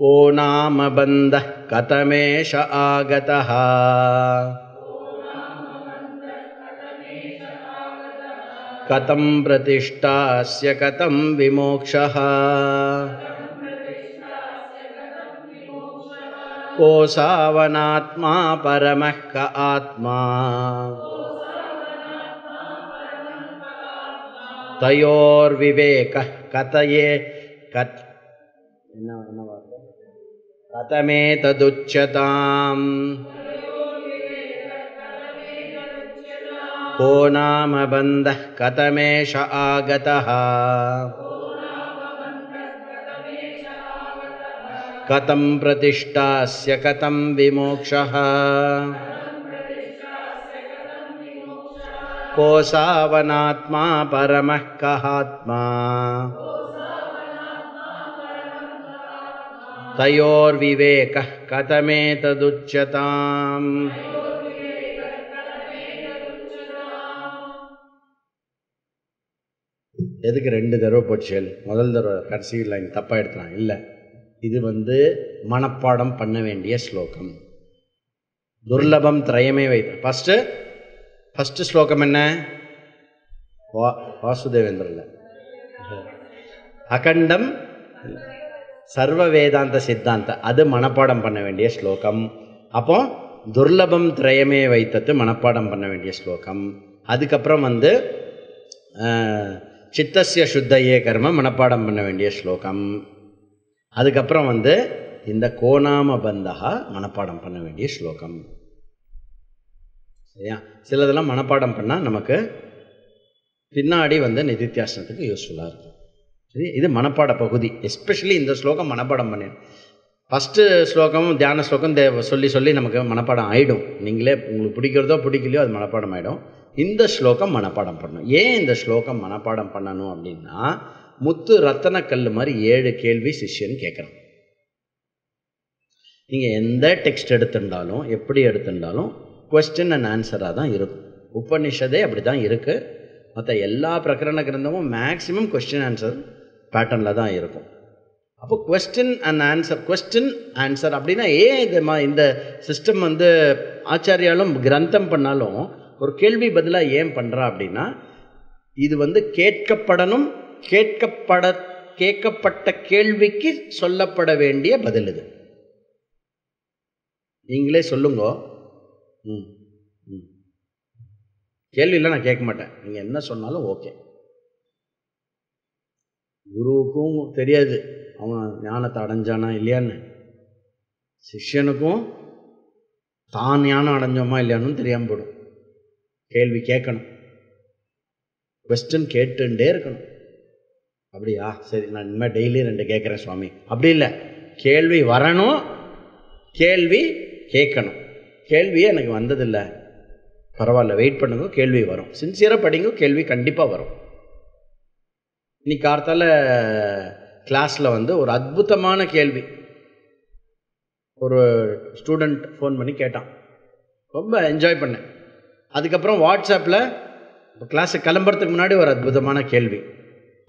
को नाम बंधः कतमेष आगतः कतं प्रतिष्ठास्य कतं विमोक्षः को सावनात्मा परमः क आत्मा तयोर्विवेकः कतये कत कतमे तदुच्यताम् को नाम बंधः कतमेष आगतः कतं प्रतिष्ठास्य कतं विमोक्षः को सावनात्मा परमः कहात्मा तयोर्विवेकः कतमेतदुच्यताम्। எதுக்கு ரெண்டு தடவை போச்சு? முதல் தடவை கடைசியில் லைன் தப்பாக எடுத்தான். இல்லை, இது வந்து மனப்பாடம் பண்ண வேண்டிய ஸ்லோகம். துர்லபம் திரயமே வைத்த ஃபஸ்ட்டு ஸ்லோகம் என்ன? வாசுதேவேந்திரில் அகண்டம் சர்வ வேதாந்த சித்தாந்த, அது மனப்பாடம் பண்ண வேண்டிய ஸ்லோகம். அப்போ துர்லபம் திரயமே வைத்தது மனப்பாடம் பண்ண வேண்டிய ஸ்லோகம். அதுக்கப்புறம் வந்து சித்தஸ்ய சுத்தையே கர்ம மனப்பாடம் பண்ண வேண்டிய ஸ்லோகம். அதுக்கப்புறம் வந்து இந்த கோணாம பந்தகா மனப்பாடம் பண்ண வேண்டிய ஸ்லோகம். சரியா? சிலதெல்லாம் மனப்பாடம் பண்ணால் நமக்கு பின்னாடி வந்து நிதித்தியாசனத்துக்கு யூஸ்ஃபுல்லாக இருக்கும். சரி, இது மனப்பாட பகுதி. எஸ்பெஷலி இந்த ஸ்லோகம் மனப்பாடம் பண்ணிடும். ஃபஸ்ட்டு ஸ்லோகமும் தியான ஸ்லோகம் சொல்லி சொல்லி நமக்கு மனப்பாடம் ஆகிடும். நீங்களே உங்களுக்கு பிடிக்கிறதோ பிடிக்கலையோ அது மனப்பாடம் ஆகிடும். இந்த ஸ்லோகம் மனப்பாடம் பண்ணணும். ஏன் இந்த ஸ்லோகம் மனப்பாடம் பண்ணணும் அப்படின்னா, முத்து ரத்தனக்கல் மாதிரி 7 கேள்வி சிஷ்யன் கேட்குறான். நீங்கள் எந்த டெக்ஸ்ட் எடுத்துட்டாலும் எப்படி எடுத்துட்டாலும் கொஸ்டின் அண்ட் ஆன்சராக தான் இருக்கும். உபநிஷதே அப்படி தான் இருக்குது. மற்ற எல்லா பிரகரண கிரந்தமும் மேக்ஸிமம் கொஸ்டின் ஆன்சர் பேட்டர்னில் தான் இருக்கும். அப்போ question and answer, question answer அப்படின்னா ஏன் இந்த சிஸ்டம் வந்து ஆச்சாரியாலும் கிரந்தம் பண்ணாலும் ஒரு கேள்வி பதிலாக ஏன் பண்ணுறா அப்படின்னா, இது வந்து கேட்கப்படணும், கேட்கப்பட்ட கேள்விக்கு சொல்லப்பட வேண்டிய பதில் இது. நீங்களே சொல்லுங்க. கேள்வியில் நான் கேட்க மாட்டேன், நீங்கள் என்ன சொன்னாலும் ஓகே. குருவுக்கும் தெரியாது அவன் ஞானத்தை அடைஞ்சானா இல்லையான்னு, சிஷ்யனுக்கும் தான் ஞானம் அடைஞ்சோமா இல்லையான்னு தெரியாமல் போடும். கேள்வி கேட்கணும், கொஸ்டின் கேட்டுட்டே இருக்கணும். அப்படியா, சரி நான் இனிமேல் டெய்லி 2 கேட்குறேன் சுவாமி. அப்படி இல்லை, கேள்வி வரணும், கேள்வி கேட்கணும். கேள்வியே எனக்கு வந்ததில்லை, பரவாயில்ல வெயிட் பண்ணுங்க, கேள்வி வரும். சின்சியராக படிங்க, கேள்வி கண்டிப்பாக வரும். இன்னைக்கு கார்த்தால் கிளாஸில் வந்து ஒரு அற்புதமான கேள்வி ஒரு ஸ்டூடெண்ட் ஃபோன் பண்ணி கேட்டான். ரொம்ப என்ஜாய் பண்ணேன். அதுக்கப்புறம் வாட்ஸ்அப்பில் கிளாஸுக்கு கிளம்புறதுக்கு முன்னாடி ஒரு அற்புதமான கேள்வி,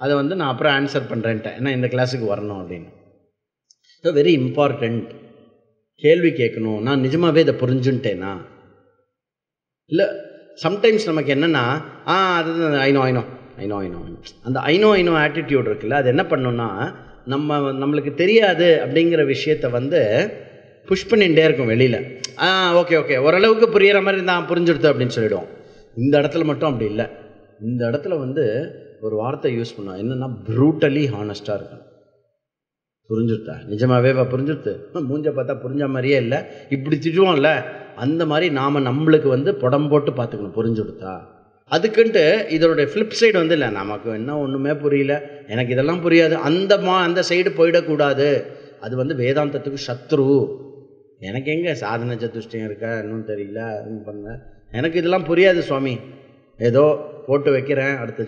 அதை வந்து நான் அப்புறம் ஆன்சர் பண்ணுறேன்ட்டேன், ஏன்னா இந்த கிளாஸுக்கு வரணும் அப்படின்னு. ஸோ வெரி இம்பார்ட்டண்ட், கேள்வி கேட்கணும். நான் நிஜமாகவே இதை புரிஞ்சுட்டேனா இல்லை, சம்டைம்ஸ் நமக்கு என்னென்னா அது ஐநோ அந்த ஐநோ ஆட்டிடியூட் இருக்குல்ல, அது என்ன பண்ணணும்னா நம்மளுக்கு தெரியாது அப்படிங்கிற விஷயத்தை வந்து புஷ் பண்ணிகிட்டே இருக்கும் வெளியில். ஓகே ஓரளவுக்கு புரிகிற மாதிரி நான் புரிஞ்சுடுது அப்படின்னு சொல்லிவிடுவோம். இந்த இடத்துல மட்டும் அப்படி இல்லை. இந்த இடத்துல வந்து ஒரு வார்த்தை யூஸ் பண்ணோம், என்னென்னா ப்ரூட்டலி ஹானஸ்ட்டாக இருக்கணும். புரிஞ்சுடுத்தா, நிஜமாகவேவா புரிஞ்சுடுது, மூஞ்ச பார்த்தா புரிஞ்ச மாதிரியே இல்லை, இப்படி திட்டுவோம்ல, அந்த மாதிரி நாம் நம்மளுக்கு வந்து புடம் போட்டு பார்த்துக்கணும் புரிஞ்சுடுத்தா. அதுக்குன்ட்டு இதோடைய ஃப்ளிப் சைடு வந்து இல்லை, நமக்கு என்ன ஒன்றுமே புரியல, எனக்கு இதெல்லாம் புரியாது, அந்த சைடு போயிடக்கூடாது. அது வந்து வேதாந்தத்துக்கு சத்ரு. எனக்கு எங்கே சாதன சதுஷ்டியம் இருக்கா இன்னும் தெரியல, இன்னும் பண்ணல, எனக்கு இதெல்லாம் புரியாது சுவாமி, ஏதோ போட்டு வைக்கிறேன், அடுத்த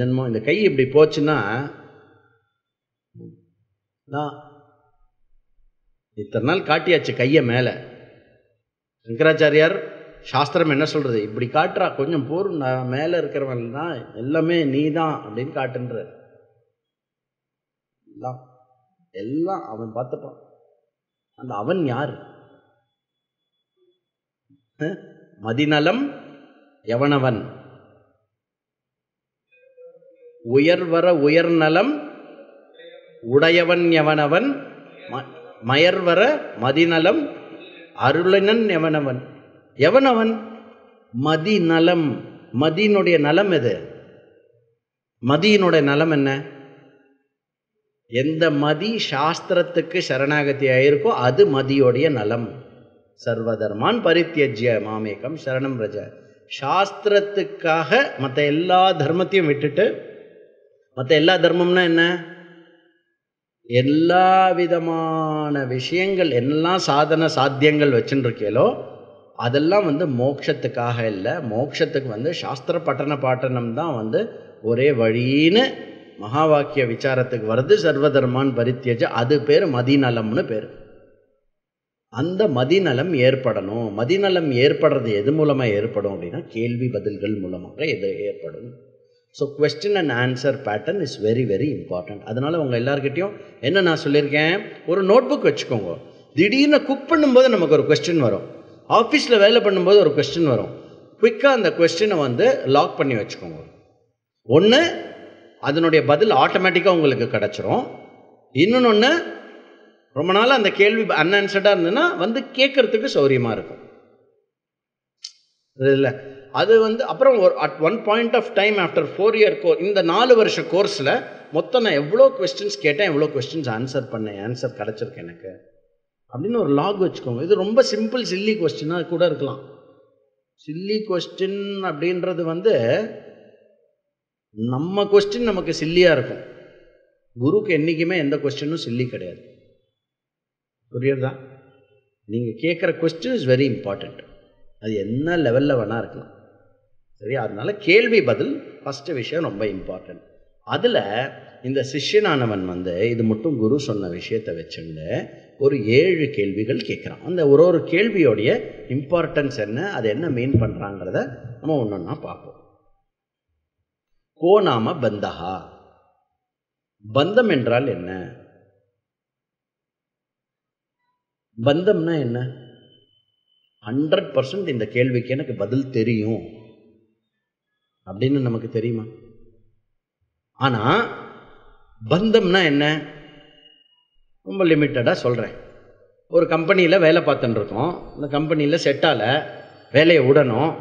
ஜென்மம் இந்த கை இப்படி போச்சுன்னா நான் இத்தனை நாள் காட்டியாச்சு கையை மேலே. சங்கராச்சாரியார் சாஸ்திரம் என்ன சொல்கிறது, இப்படி காட்டுறா கொஞ்சம் போர், நான் மேலே இருக்கிறவன் தான் எல்லாமே நீ தான் அப்படின்னு காட்டுன்ற. எல்லாம் அவன் பார்த்துப்பான். அந்த அவன் யார்? மதிநலம் எவனவன், உயர்வர உயர்நலம் உடையவன் எவனவன், மயர்வர மதிநலம் அருளினன் எவனவன். எவனவன்? மதிநலம். மதியினுடைய நலம் எது? மதியினுடைய நலம் என்ன? எந்த மதி சாஸ்திரத்துக்கு சரணாகதி ஆயிருக்கோ அது மதியோடைய நலம். சர்வதர்மான் பரித்தியஜ்ய மாமேகம் சரணம் ரஜ. சாஸ்திரத்துக்காக மற்ற எல்லா தர்மத்தையும் விட்டுட்டு, மற்ற எல்லா தர்மம்னா என்ன? எல்லா விதமான விஷயங்கள் எல்லாம் சாதன சாத்தியங்கள் வச்சுருக்கீங்களோ அதெல்லாம் மோட்சத்துக்காக இல்லை. மோட்சத்துக்கு சாஸ்திர பட்டன பாட்டனம் தான் ஒரே வழின்னு மகா வாக்கிய விசாரத்துக்கு வருது. சர்வதர்மான் பரித்தியஜ, அது பேர் மதிநலம்னு பேர். அந்த மதிநலம் ஏற்படணும். மதிநலம் ஏற்படுறது எது மூலமாக ஏற்படும் அப்படின்னா கேள்வி பதில்கள் மூலமாக எது ஏற்படும். So question and answer pattern is very very important. அதனால் உங்கள் எல்லாருக்கிட்டையும் என்ன நான் சொல்லியிருக்கேன், ஒரு நோட் புக் வச்சுக்கோங்க. திடீர்னு குக் பண்ணும்போது நமக்கு ஒரு கொஸ்டின் வரும், ஆஃபீஸில் வேலை பண்ணும்போது ஒரு கொஸ்டின் வரும். குயிக்காக அந்த கொஸ்டினை லாக் பண்ணி வச்சுக்கோங்க. ஒன்று, அதனுடைய பதில் ஆட்டோமேட்டிக்காக உங்களுக்கு கிடச்சிரும். இன்னொன்று, ரொம்ப நாள் அந்த கேள்வி அன்ஆன்சர்டாக இருந்ததுன்னா கேட்குறதுக்கு சௌரியமாக இருக்கும் இல்லை அது. அப்புறம் ஒரு at one point of time after 4 year course, இந்த 4 வருஷ கோர்ஸில் மொத்தம் நான் எவ்வளோ கொஸ்டின்ஸ் கேட்டேன், எவ்வளோ கொஸ்டின்ஸ் ஆன்சர் பண்ணேன், ஆன்சர் கிடச்சிருக்கு எனக்கு அப்படின்னு ஒரு லாக் வச்சுக்கோங்க. இது ரொம்ப சிம்பிள் சில்லி கொஸ்டினாக கூட இருக்கலாம். சில்லி கொஸ்டின் அப்படின்றது நம்ம கொஸ்டின் நமக்கு சில்லியாக இருக்கும். குருக்கு என்றைக்குமே எந்த கொஸ்டினும் சில்லி கிடையாது. புரியுறதா? நீங்கள் கேட்குற கொஸ்டின் இஸ் வெரி இம்பார்ட்டண்ட். அது என்ன லெவலில் வேணால் இருக்கலாம். சரி, அதனால் கேள்வி பதில் ஃபஸ்ட்டு விஷயம் ரொம்ப இம்பார்ட்டண்ட். அதில் இந்த சிஷ்யனானவன் இது மட்டும் குரு சொன்ன விஷயத்தை வச்சுட்டு ஒரு 7 கேள்விகள் கேட்குறான். அந்த ஒரு கேள்வியோடைய இம்பார்ட்டன்ஸ் என்ன, அது என்ன மீன் பண்ணுறாங்கிறத நம்ம ஒன்றுன்னா பார்ப்போம். கோ நாம பந்தஹா, பந்தம் என்றால் என்ன? பந்தம்னா என்ன? 100% இந்த கேள்விக்கு எனக்கு பதில் தெரியும் அப்படின்னு நமக்கு தெரியுமா? ஆனால் பந்தம்னா என்ன? ரொம்ப லிமிட்டடாக சொல்கிறேன். ஒரு கம்பெனியில் வேலை பார்த்துட்டுருக்கோம். அந்த கம்பெனியில் செட்டால் வேலையை விடணும்.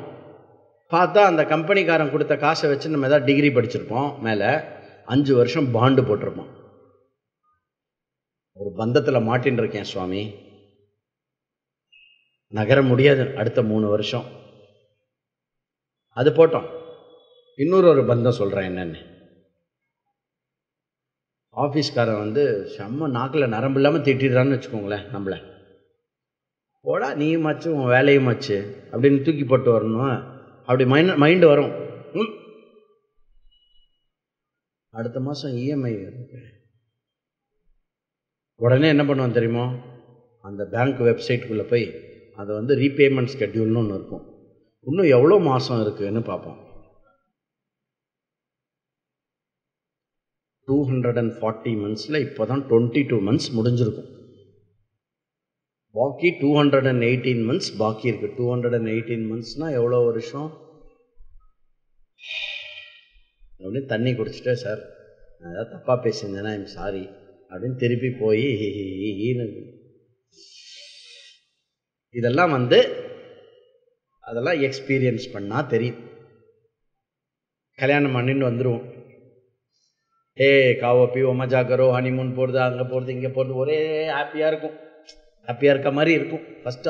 பார்த்தா அந்த கம்பெனிக்காரன் கொடுத்த காசை வச்சு நம்ம ஏதாவது டிகிரி படிச்சிருப்போம், மேலே 5 வருஷம் பாண்டு போட்டிருப்போம். ஒரு பந்தத்தில் மாட்டின்னு இருக்கேன் சுவாமி, நகர முடியாது அடுத்த 3 வருஷம். அது போட்டோம். இன்னொரு ஒரு பந்தம் சொல்கிறேன் என்னென்னு, ஆஃபீஸ்காரன் செம்ம நாக்கில் நரம்பு இல்லாமல் திட்டிடுறான்னு வச்சுக்கோங்களேன். நம்மளை போடா நீயும் ஆச்சு உன் வேலையும் ஆச்சு அப்படின்னு தூக்கி போட்டு வரணும். அப்படி மைண்டு வரும். அடுத்த மாதம் இஎம்ஐ இருக்கு. உடனே என்ன பண்ணுவான் தெரியுமோ, அந்த பேங்க் வெப்சைட்டுக்குள்ளே போய் அது ரீபேமெண்ட் ஸ்கெட்யூல்னு ஒன்று இருக்கும். இன்னும் எவ்வளோ மாதம் இருக்குதுன்னு பார்ப்போம். 240 months இப்போ தான் 22 months முடிஞ்சிருக்கும். பாக்கி 218 months பாக்கி இருக்குது. 218 monthsனால் எவ்வளோ வருஷம் அப்படின்னு தண்ணி குடிச்சிட்டேன். சார் நான் ஏதாவது தப்பாக பேசியிருந்தேன்னா ஐம் சாரி அப்படின்னு திருப்பி போய் இதெல்லாம் அதெல்லாம் எக்ஸ்பீரியன்ஸ் பண்ணால் தெரியும். கல்யாணம் பண்ணின்னு வந்துடுவோம். ஏ காவோ பிவோ மஜா கரோ, ஹனிமூன் போகிறது, அங்கே போகிறது, இங்கே போகிறது, ஒரே ஹாப்பியாக இருக்கும். ஹாப்பியாக இருக்க மாதிரி இருக்கும் ஃபஸ்ட்டு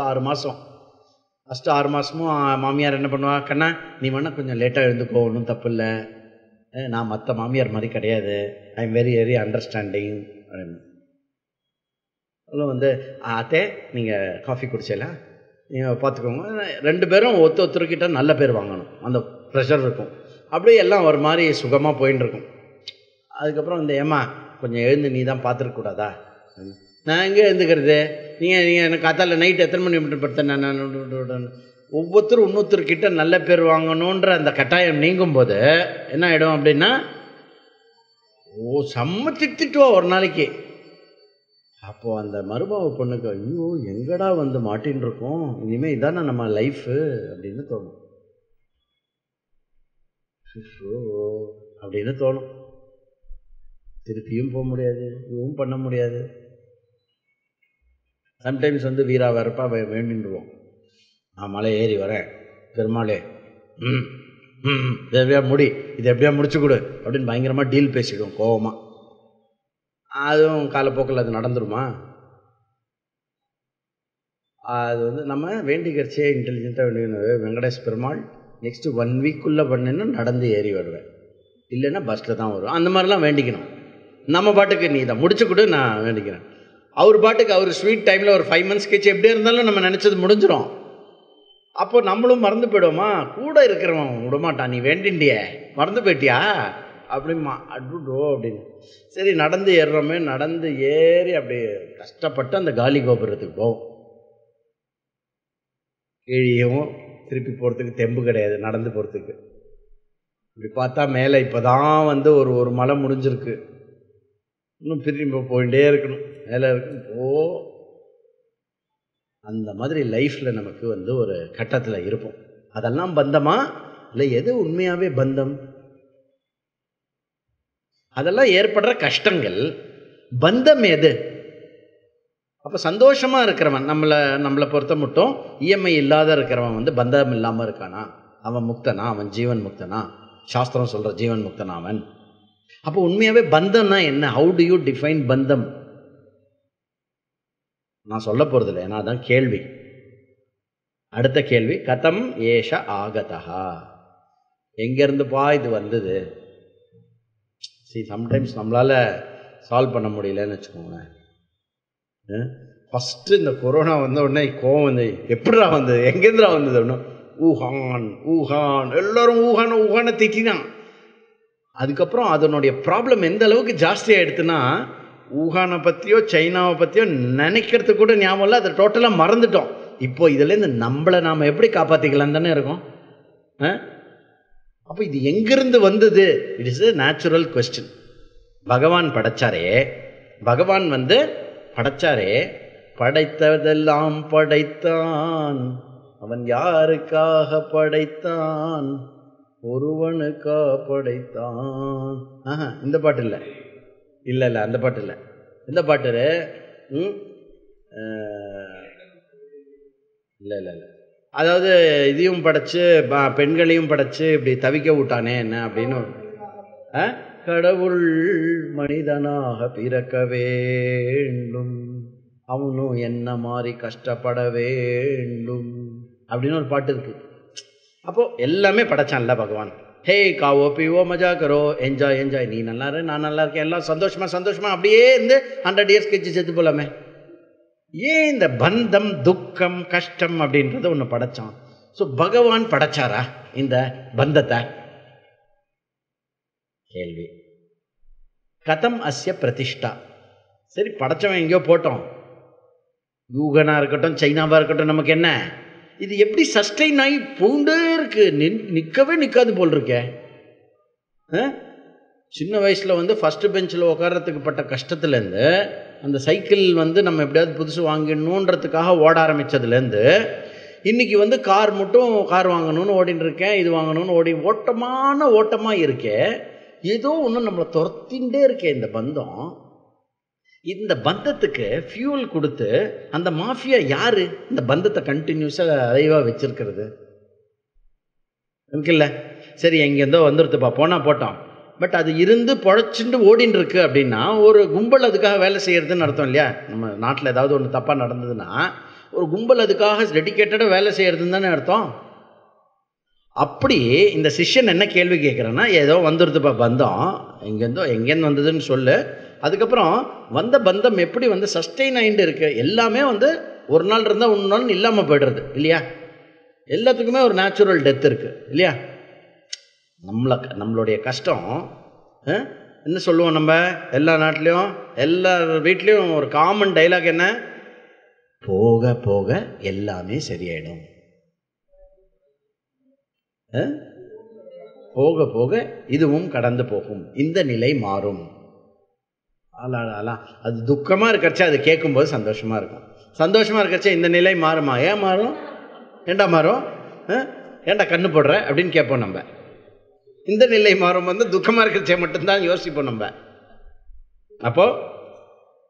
ஆறு மாதமும் மாமியார் என்ன பண்ணுவா, கண்ணா நீ வேணா கொஞ்சம் லேட்டாக எழுந்துக்கோ, ஒன்றும் தப்பு இல்லை, நான் மற்ற மாமியார் மாதிரி கிடையாது, I am very very understanding அப்படின்னு அதில் அத்தே நீங்கள் காஃபி குடிச்சலாம் நீங்கள் பார்த்துக்கோங்க. 2 பேரும் ஒருத்தருக்கிட்ட நல்ல பேர் வாங்கணும், அந்த ப்ரெஷர் இருக்கும். அப்படியே எல்லாம் ஒரு மாதிரி சுகமாக போயின்னு இருக்கும். அதுக்கப்புறம் ஏம்மா கொஞ்சம் எழுந்து நீ தான் பார்த்துருக்கக்கூடாதா, நான் எங்கே எழுந்துக்கிறது, நீங்கள் நீங்கள் எனக்கு காத்தால நைட்டு எத்தனை மணி மட்டும் படுத்தேன் நான், ஒவ்வொருத்தரும் இன்னொருத்தருக்கிட்ட நல்ல பேர் வாங்கணுன்ற அந்த கட்டாயம் நீங்கும் போது என்ன ஆகிடும் அப்படின்னா, செம்ம திட்டுவா ஒரு நாளைக்கு அப்போ அந்த மருமாவை பொண்ணுக்கு ஐயோ எங்கடா வந்து மாட்டின்னு இருக்கோம், இனிமேல் இதானே நம்ம லைஃபு அப்படின்னு தோணும். அப்படின்னு தோணும். திருப்பியும் போக முடியாது, இதுவும் பண்ண முடியாது. சம்டைம்ஸ் வந்து வீரா வரப்பா வேண்டிடுவோம், நான் மலை ஏறி வரேன் பெருமாளே, இது எப்படியா முடி, இது எப்படியா முடிச்சு கொடு அப்படின்னு பயங்கரமாக டீல் பேசிடுவோம் கோபமாக. அதுவும் காலப்போக்கில் அது நடந்துருமா? அது வந்து நம்ம வேண்டிக்கிறச்சே இன்டெலிஜென்ட்டாக வேண்டிக்கணும். வெங்கடேஷ் பெருமாள் நெக்ஸ்ட்டு 1 வீக்குள்ளே பண்ணினா நடந்து ஏறி வருவேன், இல்லைன்னா பஸ்ஸில் தான் வருவேன். அந்த மாதிரிலாம் வேண்டிக்கணும். நம்ம பாட்டுக்கு நீ இதை முடிச்சு கொடு நான் வேண்டிக்கிறேன். அவர் பாட்டுக்கு அவர் ஸ்வீட் டைமில் ஒரு 5 மந்த்ஸ் கழிச்சு எப்படி இருந்தாலும் நம்ம நினச்சது முடிஞ்சிடும். அப்போது நம்மளும் மறந்து போயிடுவோமா? கூட இருக்கிறவன் விடமாட்டான், நீ வேண்டிண்டிய மறந்து போயிட்டியா அப்படிமா அட்வோ அப்படின்னு. சரி நடந்து ஏறுறோமே, நடந்து ஏறி அப்படி கஷ்டப்பட்டு அந்த காலி கோபுரத்துக்கு போவோம். கீழியவும் திருப்பி போகிறதுக்கு தெம்பு கிடையாது, நடந்து போகிறதுக்கு. இப்படி பார்த்தா மேலே இப்போ தான் வந்து ஒரு மலை முடிஞ்சிருக்கு, இன்னும் திரும்பி போயிட்டே இருக்கணும், மேலே இருக்கணும். அந்த மாதிரி லைஃப்பில் நமக்கு வந்து ஒரு கட்டத்தில் இருப்போம். அதெல்லாம் பந்தமா இல்லை? எது உண்மையாகவே பந்தம்? அதெல்லாம் ஏற்படுற கஷ்டங்கள் பந்தம் எது? அப்போ சந்தோஷமாக இருக்கிறவன், நம்மளை பொறுத்த மட்டும் இஎம்ஐ இல்லாத இருக்கிறவன் வந்து பந்தம் இல்லாமல் இருக்கானா? அவன் முக்தனா? அவன் ஜீவன் முக்தனா? சாஸ்திரம் சொல்கிற ஜீவன் முக்தனா அவன்? அப்போ உண்மையாகவே பந்தம்னா என்ன? ஹவு டு யூ டிஃபைன் பந்தம்? நான் சொல்ல போகிறதில்லை, ஏன்னா அதான் கேள்வி. அடுத்த கேள்வி, கதம் ஏஷ ஆகதா? எங்கேருந்துப்பா இது வந்தது? சரி, சம்டைம்ஸ் நம்மளால் சால்வ் பண்ண முடியலன்னு வச்சுக்கோங்களேன். ஃபஸ்ட்டு இந்த கொரோனா வந்த உடனே கோவம் வந்து எப்படிடா வந்தது, எங்கேருந்துடா வந்தது அப்படின்னா ஊஹான் ஊஹான் எல்லோரும் ஊஹான ஊஹான திட்டினான். அதுக்கப்புறம் அதனுடைய ப்ராப்ளம் எந்த அளவுக்கு ஜாஸ்தியாக எடுத்துன்னா ஊஹானை பற்றியோ சைனாவை பற்றியோ நினைக்கிறது கூட ஞாபகம் இல்லை, அதை டோட்டலாக மறந்துட்டோம். இப்போது இதுலேருந்து நம்மளை நாம் எப்படி காப்பாற்றிக்கலாம் தானே இருக்கோம். அப்போ இது எங்கேருந்து வந்தது? It is a natural question. பகவான் படைச்சாரே, பகவான் வந்து படைச்சாரே, படைத்ததெல்லாம் படைத்தான். அவன் யாருக்காக படைத்தான்? ஒருவனுக்கா படைத்தான். இந்த பாட்டு இல்லை இல்லை இல்லை அந்த பாட்டு இல்லை. இந்த பாட்டு இல்லை இல்லை இல்லை அதாவது இதையும் படைச்சு பெண்களையும் படைச்சு இப்படி தவிக்க விட்டானே என்ன அப்படின்னு கடவுள் மனிதனாக பிறக்க வேண்டும், அவனும் என்ன மாதிரி கஷ்டப்பட வேண்டும் அப்படின்னு ஒரு பாட்டு இருக்கு. அப்போ எல்லாமே படைச்சான்ல பகவான். ஹே காவோ பிவோ மஜா கரோ என்ஜாய் என்ஜாய், நீ நல்லா இரு நான் நல்லா இருக்கேன், எல்லாம் சந்தோஷமா சந்தோஷமா அப்படியே இருந்து 100 years கழிச்சு செத்து போலாமே. ஏன் இந்த பந்தம் துக்கம் கஷ்டம் அப்படின்றத ஒன்று படைச்சான்? ஸோ பகவான் படைச்சாரா இந்த பந்தத்தை? கேள்வி. கதம் அஸ்ய பிரதிஷ்டா? சரி, படைச்சவன் எங்கேயோ போட்டோம், யூகனாக இருக்கட்டும் சைனாவாக இருக்கட்டும், நமக்கு என்ன இது எப்படி சஸ்டெயின் ஆகி பூண்டே இருக்கு, நிற்கவே நிற்காது போல் இருக்கே. சின்ன வயசில் வந்து ஃபஸ்ட்டு பெஞ்சில் உட்காரத்துக்கு பட்ட கஷ்டத்துலேருந்து, அந்த சைக்கிள் வந்து நம்ம எப்படியாவது புதுசு வாங்கணுன்றதுக்காக ஓட ஆரம்பித்ததுலேருந்து, இன்றைக்கி வந்து கார் மட்டும் கார் வாங்கணும்னு ஓடின்னு இருக்கேன், இது வாங்கணும்னு ஓடி ஓட்டமான ஓட்டமாக இருக்கேன். ஏதோ ஒன்று நம்மளை துரத்தின்ண்டே இருக்கேன் இந்த பந்தம். இந்த பந்தத்துக்கு ஃபியூல் கொடுத்து அந்த மாஃபியா யார் இந்த பந்தத்தை கண்டினியூஸாக அலைவாக வச்சுருக்கிறது? எனக்கு இல்லை சரி எங்கேருந்தோ வந்துடுதுப்பா போனால் போட்டோம், பட் அது இருந்து பொழைச்சிட்டு ஓடின்னு இருக்கு அப்படின்னா ஒரு கும்பல் அதுக்காக வேலை செய்கிறதுன்னு அர்த்தம் இல்லையா? நம்ம நாட்டில் ஏதாவது ஒன்று தப்பாக நடந்ததுன்னா ஒரு கும்பல் அதுக்காக டெடிக்கேட்டடாக வேலை செய்கிறதுன்னு தானே அர்த்தம். அப்படி இந்த சிஷ்யன் என்ன கேள்வி கேட்குறேன்னா, ஏதோ வந்துடுதுப்பா பந்தம், எங்கேருந்து வந்ததுன்னு சொல்லு, அதுக்கப்புறம் வந்த பந்தம் எப்படி வந்து சஸ்டெயின் ஆகிட்டு இருக்குது? எல்லாமே வந்து ஒரு நாள் இருந்தால் ஒன்று நாள் இல்லாமல் போய்டுறது இல்லையா? எல்லாத்துக்குமே ஒரு நேச்சுரல் டெத் இருக்குது இல்லையா? நம்மளுடைய கஷ்டம் என்ன சொல்லுவோம்? நம்ம எல்லா நாட்டிலையும் எல்லா வீட்லேயும் ஒரு காமன் டைலாக் என்ன? போக போக எல்லாமே சரியாயிடும், போக போக இதுவும் கடந்து போகும், இந்த நிலை மாறும். ஆளாளாளா அது துக்கமாக இருக்கிறச்சா அது கேட்கும்போது சந்தோஷமாக இருக்கும். சந்தோஷமாக இருக்கிறச்சா இந்த நிலை மாறுமா? ஏன் மாறும்? ஏண்டா மாறும்? ஏண்டா கண்ணு போடுற அப்படின்னு கேட்போம் நம்ம. இந்த நிலை மாறும் வந்து துக்கமாக இருக்கிறச்சே மட்டும்தான் யோசிப்போம் நம்ம. அப்போது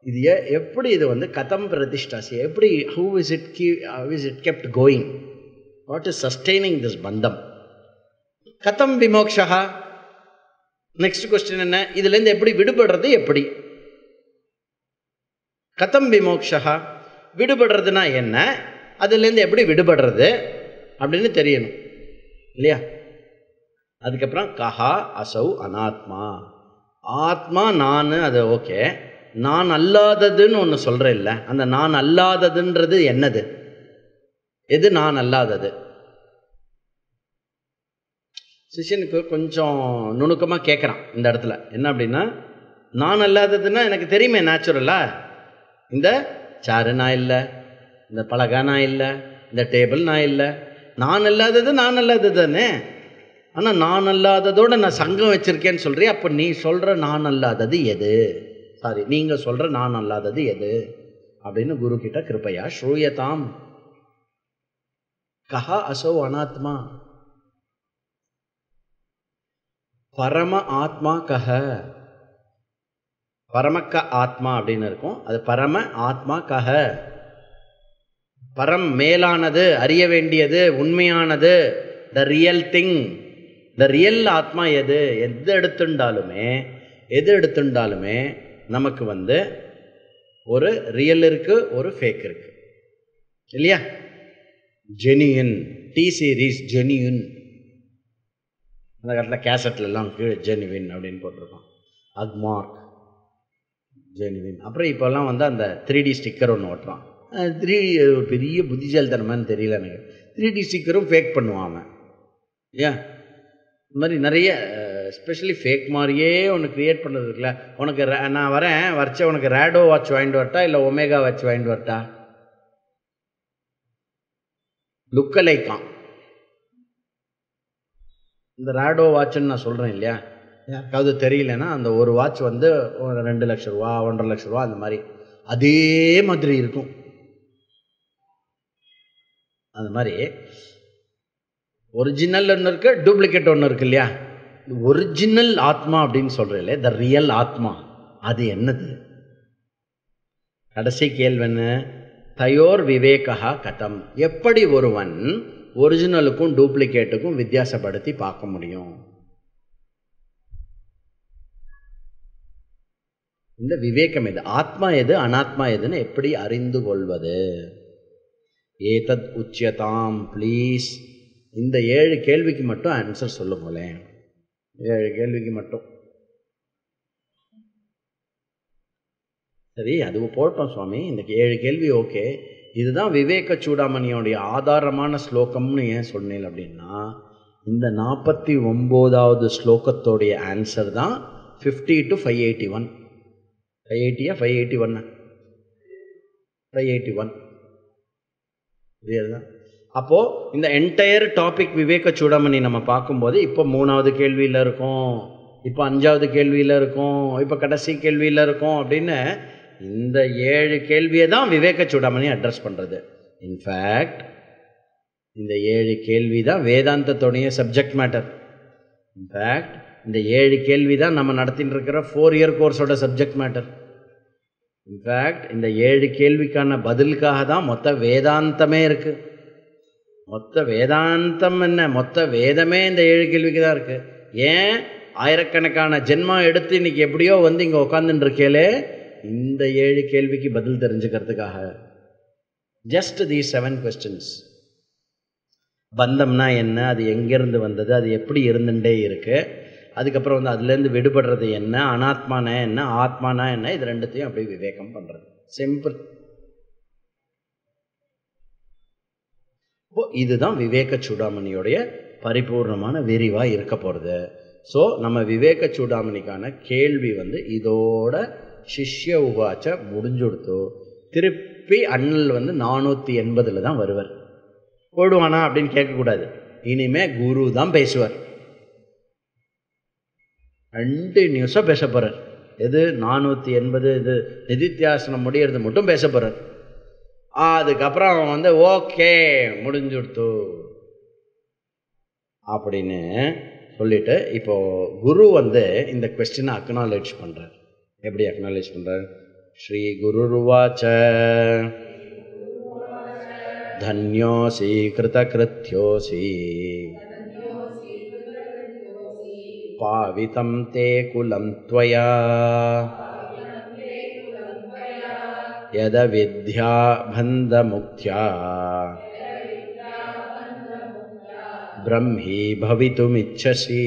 இது எப்படி இது வந்து கதம் பிரதிஷ்டாசி எப்படி how is it kept going? What is sustaining this bandham? கதம் விமோக்ஷா? நெக்ஸ்ட் கொஸ்டின் என்ன? இதுலேருந்து எப்படி விடுபடுறது? எப்படி கதம் விமோக்ஷா? விடுபடுறதுனா என்ன? அதுலேருந்து எப்படி விடுபடுறது அப்படின்னு தெரியணும் இல்லையா? அதுக்கப்புறம் கஹா அசௌ அனாத்மா. ஆத்மா நான், அது ஓகே. நான் அல்லாததுன்னு ஒன்று சொல்கிறேன் இல்லை, அந்த நான் அல்லாததுன்றது என்னது? எது நான் அல்லாதது? சிஷியனுக்கு கொஞ்சம் நுணுக்கமாக கேட்குறான் இந்த இடத்துல. என்ன அப்படின்னா, நான் அல்லாததுன்னா எனக்கு தெரியுமே நேச்சுரலாக, இந்த சாரு நான் இல்லை, இந்த பலகா நான் இல்லை, இந்த டேபிள் நான் இல்லை. நான் அல்லாதது நான் அல்லாதது தானே. ஆனால் நான் அல்லாததோடு நான் சங்கம் வச்சுருக்கேன்னு சொல்கிறேன். அப்போ நீ சொல்கிற நான் அல்லாதது எது? சாரி, நீங்கள் சொல்கிற நான் அல்லாதது எது அப்படின்னு குரு கிட்ட கிருபையா ஸ்ரூயதாம். கஹா அசௌ அனாத்மா? பரம ஆத்மா. கஹ பரமக்க ஆத்மா அப்படின்னு இருக்கும். அது பரம ஆத்மா. கஹ பரம் மேலானது, அறிய வேண்டியது, உண்மையானது, the real thing, the real atma எது? எது எடுத்துண்டாலுமே நமக்கு வந்து ஒரு ரியல் இருக்குது, ஒரு ஃபேக் இருக்குது இல்லையா? ஜெனியூன் டி சீரீஸ் ஜெனியூன், அந்த காலத்தில் கேசட்லாம் கீழே ஜெனியூன் அப்படின்னு போட்டிருக்கோம். அக்மார்க் ஜெனியூன். அப்புறம் இப்போல்லாம் வந்து அந்த 3D ஸ்டிக்கர் ஒன்று ஓட்டுறான். 3D ஒரு பெரிய புத்திசாலித்தனமானு தெரியல எனக்கு. 3D ஸ்டிக்கரும் ஃபேக் பண்ணுவான் அவன் இல்லையா? இந்த மாதிரி நிறைய ஸ்பெஷலி ஃபேக் மாதிரியே ஒன்று க்ரியேட் பண்ணுறது இருக்குல்ல. உனக்கு நான் வரச்ச உனக்கு ரேடோ வாட்ச் வாங்கிட்டு வரட்டா இல்லை ஒமேகா வாட்ச் வாங்கிட்டு வரட்டா? லுக்கலைக்கான் இந்த ரேடோ வாட்சுன்னு நான் சொல்கிறேன் இல்லையா? யாருக்காவது தெரியலன்னா அந்த ஒரு வாட்ச் வந்து 2 லட்ச ரூபா 1.5 லட்ச ரூபா அந்த மாதிரி அதே மாதிரி இருக்கும். அந்த மாதிரி ஒரிஜினல் ஒன்று இருக்குது, டூப்ளிகேட் ஒன்று இருக்குது இல்லையா? ஒரிஜினல் ஆத்மா அப்படின்னு சொல்கிறீங்களே, த ரியல் ஆத்மா, அது என்னது? கடைசி கேள்வன்னு தயோர் விவேகா கதம். எப்படி ஒருவன் ஒரிஜினலுக்கும் டூப்ளிகேட்டுக்கும் வித்தியாசப்படுத்தி பார்க்க முடியும்? இந்த விவேகம் எது? ஆத்மா எது அனாத்மா எதுன்னு எப்படி அறிந்து கொள்வது? ஏதத் உச்சியதாம். ப்ளீஸ் இந்த 7 கேள்விக்கு மட்டும் ஆன்சர் சொல்லுங்களேன். 7 கேள்விக்கு மட்டும். சரி, அது போட்டோம் சுவாமி, இந்த 7 கேள்வி ஓகே. இதுதான் விவேக சூடாமணியோடைய ஆதாரமான ஸ்லோகம்னு ஏன் சொன்னேன் அப்படின்னா, இந்த 49வது ஸ்லோகத்தோடைய ஆன்சர் தான் 50 to 581. 580 581 581 இதுதான். அப்போது இந்த என்டையர் டாபிக் விவேக சூடாமணி நம்ம பார்க்கும்போது இப்போ 3வது கேள்வியில் இருக்கும், இப்போ 5வது கேள்வியில் இருக்கும், இப்போ கடைசி கேள்வியில் இருக்கும் அப்படின்னு இந்த 7 கேள்வியை தான் விவேக சூடாமணி அட்ரஸ் பண்ணுறது. இன்ஃபேக்ட் இந்த 7 கேள்வி தான் வேதாந்தத்துடைய சப்ஜெக்ட் மேட்டர். இன்ஃபேக்ட் இந்த 7 கேள்வி தான் நம்ம நடத்திட்டு இருக்கிற 4-year கோர்ஸோட சப்ஜெக்ட் மேட்டர். இன்ஃபேக்ட் இந்த 7 கேள்விக்கான பதிலுக்காக தான் மொத்த வேதாந்தமே இருக்குது. மொத்த வேதாந்தம் என்ன, மொத்த வேதமே இந்த 7 கேள்விக்கு தான் இருக்குது. ஏன் ஆயிரக்கணக்கான ஜென்மா எடுத்து இன்றைக்கி எப்படியோ வந்து இங்கே உட்காந்துட்டுருக்கேலே இந்த 7 கேள்விக்கு பதில் தெரிஞ்சுக்கிறதுக்காக. Just the 7 questions. பந்தம்னா என்ன, அது எங்கேருந்து வந்தது, அது எப்படி இருந்துகிட்டே இருக்குது, அதுக்கப்புறம் வந்து அதுலேருந்து விடுபடுறது என்ன, அனாத்மானா என்ன, ஆத்மானா என்ன, இது 2த்தையும் அப்படி விவேகம் பண்ணுறது. சிம்பிள். இப்போ இதுதான் விவேக சூடாமணியோடைய பரிபூர்ணமான விரிவாக இருக்க போகிறது. ஸோ நம்ம விவேக சூடாமணிக்கான கேள்வி வந்து இதோட சிஷ்ய உபாச்ச முடிஞ்சுடுத்து. திருப்பி அண்ணல் வந்து 480 தான் வருவார். போடுவானா அப்படின்னு கேட்கக்கூடாது, இனிமேல் குரு தான் பேசுவார். கண்டினியூஸாக பேச போகிறார். எது 480 இது நிதித்தியாசனம் முடியறது மட்டும் பேச போகிறார். அதுக்கப்புறம் அவன் வந்து ஓகே முடிஞ்சுடுத்து அப்படின்னு சொல்லிட்டு இப்போது குரு வந்து இந்த கொஸ்டினை அக்னாலேஜ் பண்ணுறார். எப்படி அக்னாலேஜ் பண்ணுறார்? ஸ்ரீ குரு ருவாச்ச தன்யோசி கிருத கிருத்யோசி பாவிதம் தே குலம் த்வயா யத வித்யா பந்த முக்த்யா பிரம்மி பவிதுமிச்சசி.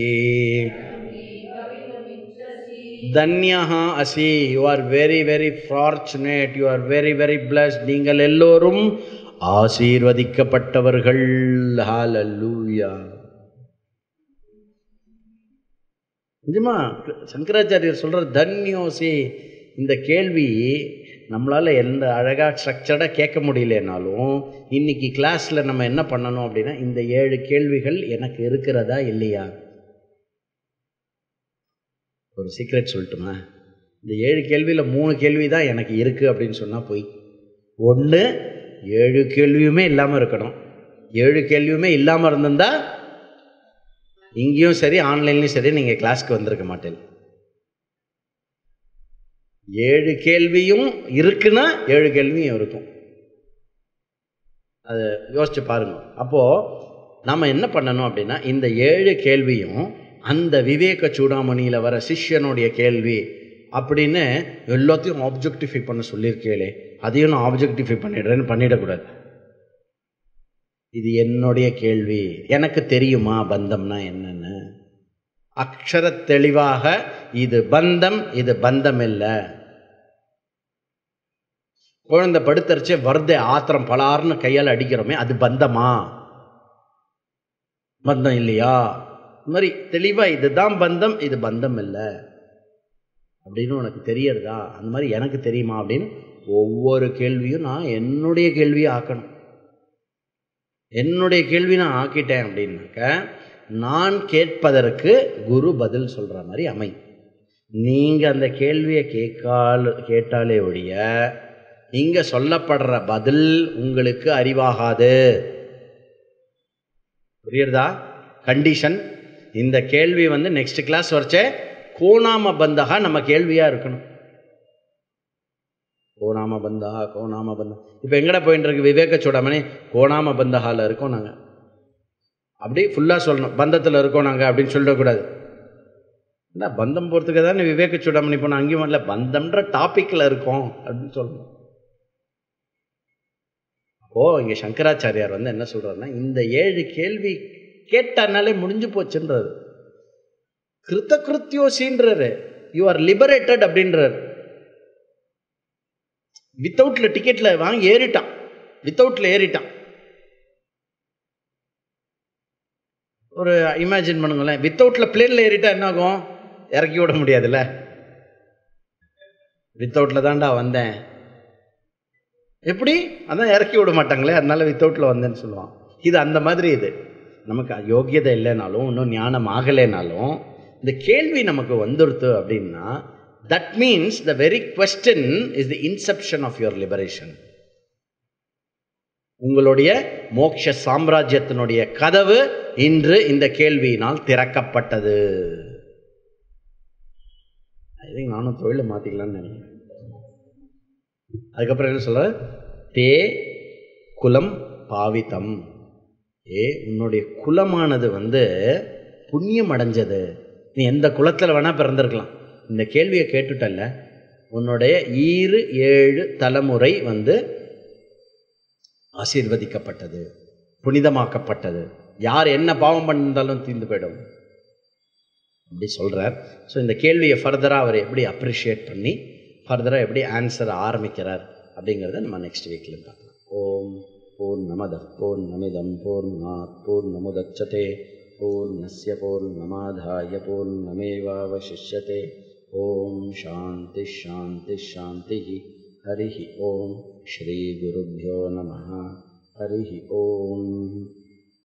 தன்யஹா அசி, you are very very fortunate, you are very very blessed, நீங்கள் எல்லோரும் ஆசீர்வதிக்கப்பட்டவர்கள். ஹல்லேலூயா. நிஜமா சங்கராச்சாரியர் சொல்கிற தன்யோசி இந்த கேள்வி நம்மளால் எந்த அழகாக ஸ்ட்ரக்சர்டாக கேட்க முடியலனாலும் இன்றைக்கி கிளாஸில் நம்ம என்ன பண்ணணும் அப்படின்னா இந்த 7 கேள்விகள் எனக்கு இருக்கிறதா இல்லையா? ஒரு சீக்ரெட் சொல்லட்டுமா? இந்த 7 கேள்வியில் 3 கேள்வி தான் எனக்கு இருக்குது அப்படின்னு சொன்னால் போய் 1 7 கேள்வியுமே இல்லாமல் இருக்கணும். 7 கேள்வியுமே இல்லாமல் இருந்திருந்தால் இங்கேயும் சரி ஆன்லைன்லேயும் சரி நீங்கள் கிளாஸ்க்கு வந்திருக்க மாட்டேன். 7 கேள்வியும் இருக்குன்னா 7 கேள்வியும் இருக்கும். அது யோசிச்சு பாருங்க. அப்போது நம்ம என்ன பண்ணணும் அப்படின்னா இந்த 7 கேள்வியும் அந்த விவேக சூடாமணியில் வர சிஷ்யனுடைய கேள்வி அப்படின்னு எல்லாத்தையும் ஆப்ஜெக்டிஃபை பண்ண சொல்லியிருக்கேளே, அதையும் நான் ஆப்ஜெக்டிஃபை பண்ணிடுறேன்னு பண்ணிடக்கூடாது. இது என்னுடைய கேள்வி, எனக்கு தெரியுமா பந்தம்னா என்னன்னு அக்ஷர தெளிவாக. இது பந்தம், இது பந்தம் இல்லை. குழந்தை படுத்தரிச்சு வருதே ஆத்திரம் பலார்னு கையால் அடிக்கிறோமே, அது பந்தமா? பந்தம் இல்லையா? இது மாதிரி தெளிவாக இதுதான் பந்தம், இது பந்தம் இல்லை அப்படின்னு உனக்கு தெரியறதா? அந்த மாதிரி எனக்கு தெரியுமா அப்படின்னு ஒவ்வொரு கேள்வியும் நான் என்னுடைய கேள்வியை ஆக்கணும். என்னுடைய கேள்வி நான் ஆக்கிட்டேன் அப்படின்னாக்க நான் கேட்பதற்கு குரு பதில் சொல்கிற மாதிரி அமை. நீங்கள் அந்த கேள்வியை கேட்டாலே ஒழிய இங்கே சொல்லப்படுற பதில் உங்களுக்கு அறிவாகாது. புரியுறதா? கண்டிஷன். இந்த கேள்வி வந்து நெக்ஸ்ட் கிளாஸ் வரைச்சே கோணாம பந்தகா நம்ம கேள்வியாக இருக்கணும். கோணாம பந்தகா, கோணாம பந்தா. இப்போ எங்கடா போயிட்டு இருக்கு? விவேகச்சூடாமணி கோணாம பந்தகாவில் இருக்கோம் நாங்கள். அப்படி ஃபுல்லாக சொல்லணும். பந்தத்தில் இருக்கோம் நாங்கள் அப்படின்னு சொல்லிடக்கூடாது. என்ன பந்தம் போகிறதுக்கு தானே விவேகச்சூடாமணி போனால் அங்கேயும் இல்லை, பந்தம்ன்ற டாப்பிக்கில் இருக்கோம் அப்படின்னு சொல்லணும். அப்போது இங்கே சங்கராச்சாரியார் வந்து என்ன சொல்கிறாருன்னா இந்த 7 கேள்வி கேட்டானாலே முடிஞ்சு போச்சுன்றாரு. கிருத்த கிருத்தியோசின்றாரு, யூ ஆர் லிபரேட்டட் அப்படின்றார். வித்தவுட்டில் டிக்கெட்டில் வாங்கி ஏறிட்டான், வித்தவுட்டில் ஏறிட்டான். ஒரு இமேஜின் பண்ணுங்களேன், வித்தவுட்டில் பிளேனில் ஏறிட்டா என்ன ஆகும்? இறக்கி விட முடியாதுல்ல. வித்தவுட்டில் தான்டா வந்தேன், எப்படி அதான் இறக்கி விட மாட்டாங்களே, அதனால வித்தவுட்டில் வந்தேன்னு சொல்லுவான். இது அந்த மாதிரி. இது நமக்கு யோகியதை இல்லைனாலும் இன்னும் ஞானம் ஆகலைனாலும் இந்த கேள்வி நமக்கு வந்துடுத்து அப்படின்னா that means the very question is the inception of your liberation. உங்களுடைய மோட்ச சாம்ராஜ்யத்தினுடைய கதவு இன்று இந்த கேள்வியினால் திறக்கப்பட்டது. நானும் தொழிலை மாற்றிக்கலான்னு நினைக்கிறேன். அதுக்கப்புறம் என்ன சொல்ற? தே குலம் பாவித்தம், உன்னுடைய குலமானது வந்து புண்ணியம் அடைஞ்சது. நீ எந்த குலத்தில் வேணால் பிறந்திருக்கலாம். இந்த கேள்வியை கேட்டுட்டல்ல, உன்னுடைய 7 தலைமுறை வந்து ஆசீர்வதிக்கப்பட்டது, புனிதமாக்கப்பட்டது. யார் என்ன பாவம் பண்ணியிருந்தாலும் தீர்ந்து போயிடும் அப்படி சொல்கிறார். ஸோ இந்த கேள்வியை ஃபர்தராக அவர் எப்படி அப்ரிஷியேட் பண்ணி ஃபர்தராக எப்படி ஆன்சரை ஆரம்பிக்கிறார் அப்படிங்கிறத நம்ம நெக்ஸ்ட் வீக்கில் பார்க்கலாம். ஓம் பூர்ணமதஃ பூர்ணமிதம் பூர்ணாத் பூர்ணமுதச்யதே பூர்ணஸ்ய பூர்ணமாதாய பூர்ணமேவாவசிஷ்யதே. ஓம் சாந்தி சாந்தி சாந்தி. ஹரிஹி ஓம். ஸ்ரீ குருப்யோ நமஹ. ஹரிஹி ஓம்.